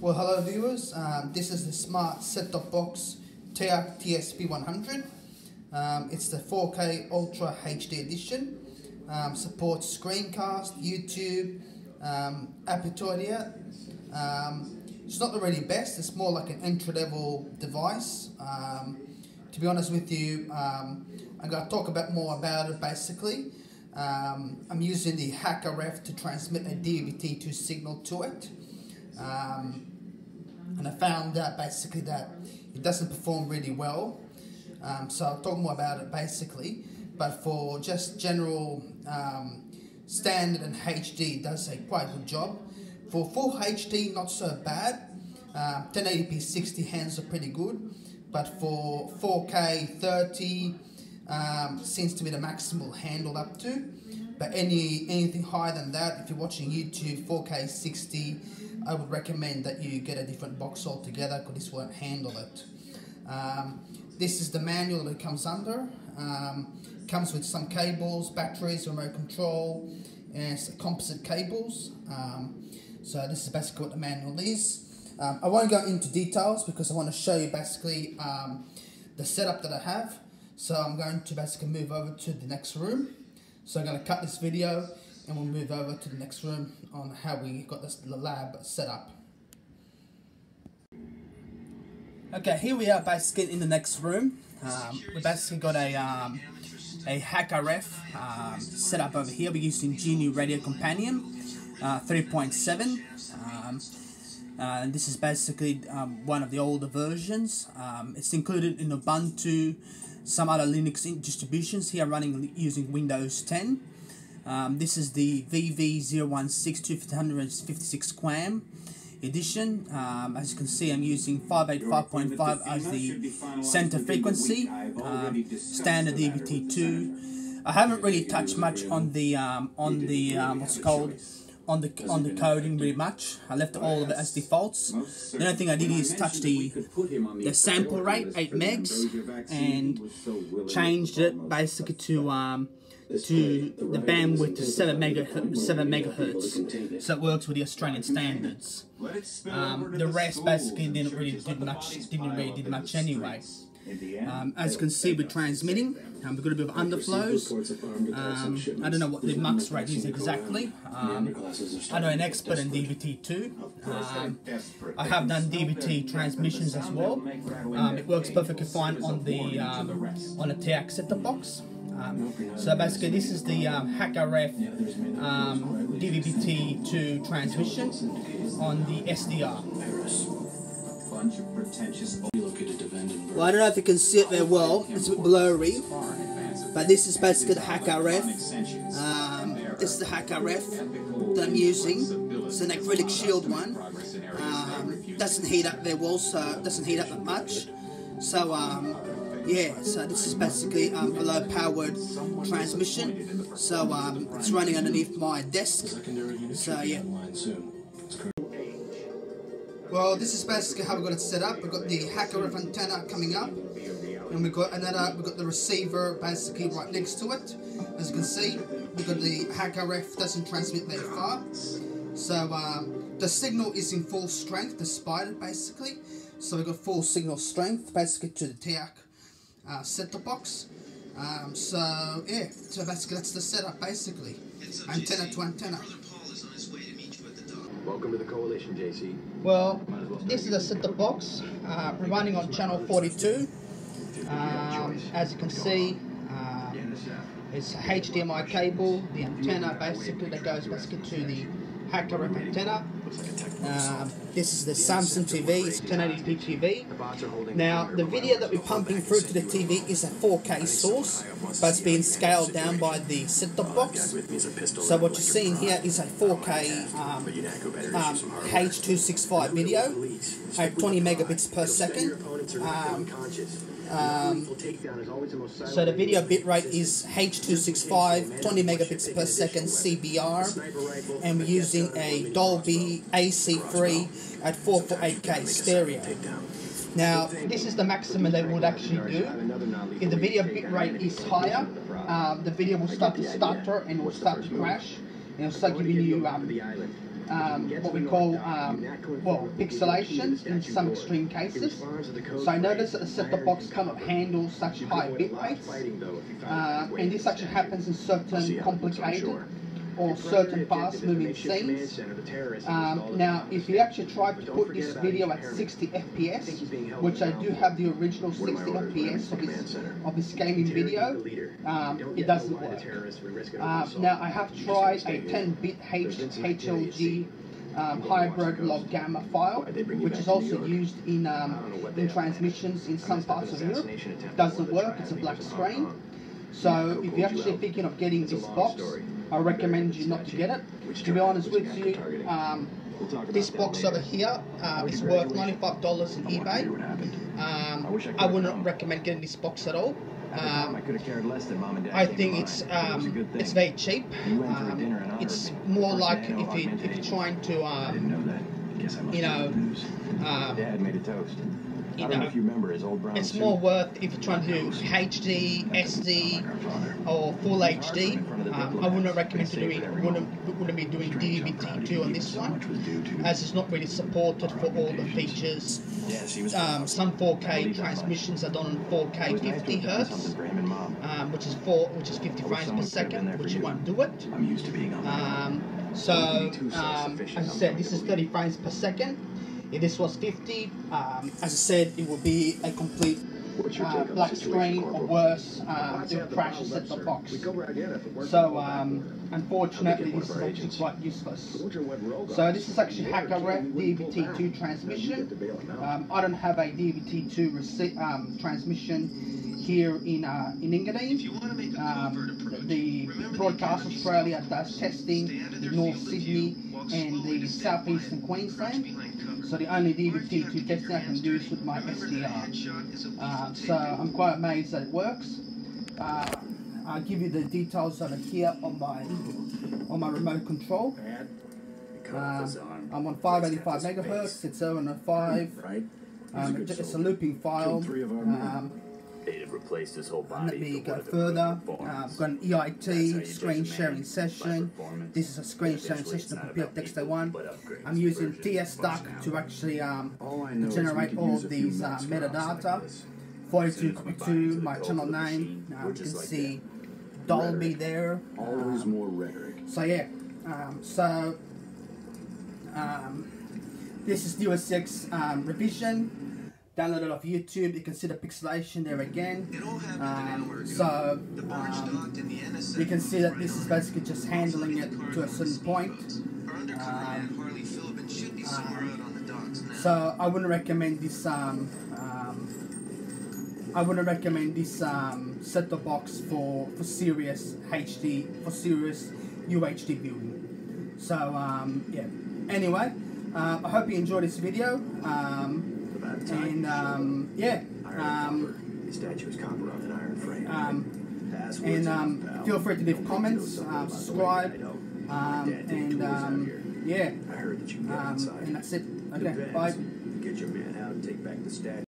Well, hello viewers, this is the smart set-top box TEAC TS-P100. It's the 4K Ultra HD edition. Supports screencast, YouTube, app tutorial. It's not the really best, it's more like an entry-level device. To be honest with you, I'm going to talk more about it basically. I'm using the HackRF to transmit a DVB-T2 signal to it. And I found out basically that it doesn't perform really well, so I'll talk more about it basically, but for just general standard and HD, it does a quite good job. For full HD, not so bad. 1080p 60 hands are pretty good, but for 4K 30 seems to be the maximal handled up to, but anything higher than that, if you're watching YouTube 4K 60, I would recommend that you get a different box altogether because this won't handle it. This is the manual that it comes under. Comes with some cables, batteries, remote control, and some composite cables. So this is basically what the manual is. I won't go into details because I want to show you basically the setup that I have. So I'm going to basically move over to the next room. So I'm going to cut this video, and we'll move over to the next room on how we got this lab set up. Okay, here we are basically in the next room. We basically got a HackRF set up over here. We're using GNU Radio Companion 3.7. And this is basically one of the older versions. It's included in Ubuntu, some other Linux distributions. Here I'm running using Windows 10. This is the VV016256 QAM edition. As you can see, I'm using 585.5 as the center frequency, standard DVB-T2. I haven't really touched much on the coding really much. I left all of it as defaults. The only thing I did is touch the sample rate, 8 megs, and changed it basically to the bandwidth to 7 megahertz, so it works with the Australian standards. The rest basically didn't really do much anyway. As you can see, we're transmitting. We've got a bit of underflows. I don't know what the mux rate is exactly. I'm an expert in DVT2. I have done DVT transmissions as well. It works perfectly fine on a TEAC set-top box. So basically, this is the HackRF DVB-T2 transmission on the SDR. Well, I don't know if you can see it very well, it's a bit blurry, but this is basically the HackRF. This is the HackRF that I'm using. It's an acrylic shield one. Doesn't heat up very well, so it doesn't heat up that much. So yeah, so this is basically a low powered transmission. So it's running underneath my desk. So yeah. Well, this is basically how we got it set up. We've got the HackRF antenna coming up, and we've got the receiver basically right next to it. As you can see, we've got the HackRF doesn't transmit very far. So the signal is in full strength despite it basically. So we've got full signal strength basically to the TEAC set-top box. So yeah, so basically that's the setup basically. Antenna to antenna. Welcome to the coalition, JC. Well, this is a set-top box. We're running on channel 42. As you can see, it's a HDMI cable, the antenna basically that goes basically to the HackRF antenna. This is the Samsung TV, it's 1080p TV. Now, the video that we're pumping through to the TV is a 4K source, but it's being scaled down by the set-top box. So what you're seeing here is a 4K H.265 video at 20 megabits per second. So the video bitrate is H.265, 20 megabits per second CBR, and we're using a Dolby AC3 at 448K stereo. Now, this is the maximum they would actually do. If the video bitrate is higher, the video will start to stutter and will start to crash, and it'll start giving you what we call well, pixelation in some extreme cases. So notice that the set-top box cannot handle such high bit rates, and this actually happens in certain complicated or certain fast-moving scenes. Now, if you actually try to put this video at 60 FPS, which I do have the original 60 FPS of this gaming video, it doesn't work. Now, I have tried a 10-bit HLG hybrid log gamma file, which is also used in transmissions in some parts of Europe. It doesn't work, it's a black screen. So if you're actually thinking of getting this box, I recommend you not to get it. To be honest with you, this box over here is worth $95 on eBay. I wouldn't recommend getting this box at all. I think it's very cheap. It's more like if you're trying to, Dad made a toast. I don't know if you remember his old brown suit. It's more worth if you're trying to do HD, SD, or full HD. I wouldn't recommend doing DVB-T2 on this one, as it's not really supported for all the features. Some 4K transmissions are done on 4K 50Hz, which is 50 frames per second, which won't do it. So, as I said, this is 30 frames per second. If this was 50, as I said, it would be a complete black screen or worse. It would crash and set the box. So unfortunately, this box is quite useless. So this is actually HackRF DVB-T2 transmission. I don't have a DVB-T2 transmission here in England. The Broadcast Australia does testing in North Sydney and the southeastern Queensland. So the only DVB-T2 testing I can do is with my SDR. So I'm quite amazed that it works. I'll give you the details over here on my remote control. I'm on 585 megahertz. It's 705. It's a looping file. Let me go further. I've got an EIT screen sharing session. This is a screen sharing session of Computer Dexter 1. I'm using TS Dock to actually generate all of these metadata. 42.2, my channel name. You can see Dolby there. Always more rhetoric. So yeah. This is the USX revision. Downloaded off YouTube. You can see the pixelation there again. You can see that this is basically just handling it to a certain point. So I wouldn't recommend this. I wouldn't recommend this set-top box for serious HD, for serious UHD viewing. So yeah. Anyway, I hope you enjoyed this video. And yeah, and feel free to leave comments, subscribe, and yeah, and that's it. Okay, bye.